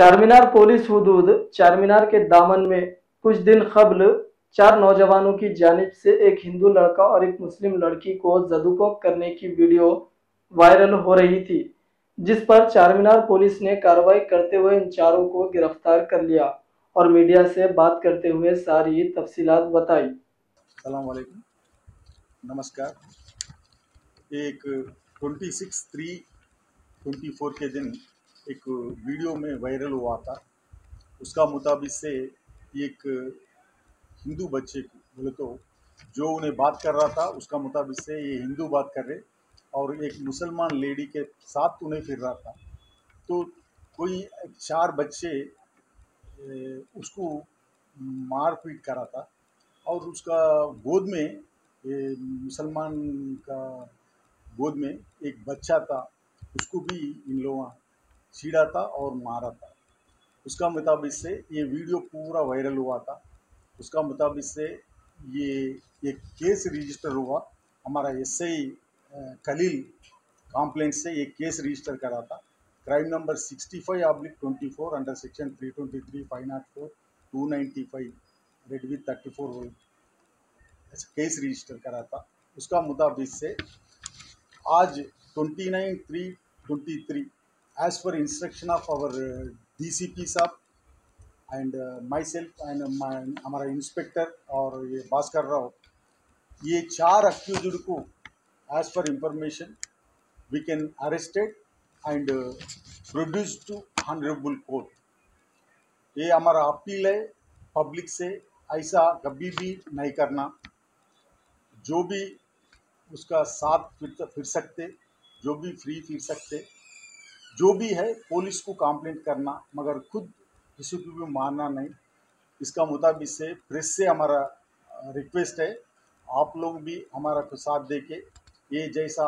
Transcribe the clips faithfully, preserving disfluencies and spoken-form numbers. Charminar police हुदूद Charminar के दामन में कुछ दिन कबल चार नौजवानों की जानिब से एक हिंदू लड़का और एक मुस्लिम लड़की को जदूकों करने की वीडियो वायरल हो रही थी, जिस पर चारमीनार पुलिस ने कार्रवाई करते हुए इन चारों को गिरफ्तार कर लिया और मीडिया से बात करते हुए सारी तफसीलात बताई। अस्सलाम वालेकुम, नमस्कार। एक छब्बीस तीन चौबीस के दिन एक वीडियो में वायरल हुआ था। उसका मुताबिक से एक हिंदू बच्चे को बोले तो जो उन्हें बात कर रहा था उसका मुताबिक से ये हिंदू बात कर रहे और एक मुसलमान लेडी के साथ उन्हें फिर रहा था। तो कोई चार बच्चे उसको मार पीट कर रहा था और उसका गोद में मुसलमान का गोद में एक बच्चा था, उसको भी इन लोगों छीड़ा था और मारा था। उसका मुताबिक से ये वीडियो पूरा वायरल हुआ था। उसका मुताबिक से ये एक केस रजिस्टर हुआ, हमारा एसआई खलील कंप्लेंट से ये केस रजिस्टर करा था। Crime number sixty five oblique twenty four under section three two three five zero four two nine five read with thirty four whole case register करा था। उसका मुताबिक से आज twenty nine three twenty three as per instruction of our D C P sahab and uh, myself and my हमारा inspector और ये भास्कर राव, ये चार अक्यूज्ड को as per information we can arrested and uh, produced to honorable court। ये हमारा appeal है public से, ऐसा कभी भी नहीं करना। जो भी उसका साथ फिर फिर सकते, जो भी फ्री फिर सकते, जो भी है पुलिस को कंप्लेंट करना, मगर खुद किसी को भी मारना नहीं। इसका मुताबिक से प्रेस से हमारा रिक्वेस्ट है, आप लोग भी हमारा को साथ दे के ये जैसा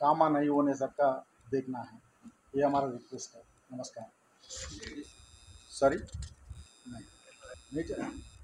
कामा नहीं होने सबका देखना है, ये हमारा रिक्वेस्ट है। नमस्कार। सॉरी नहीं नहीं